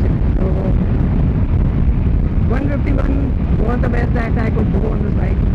So 151 was the best that I could do on this bike.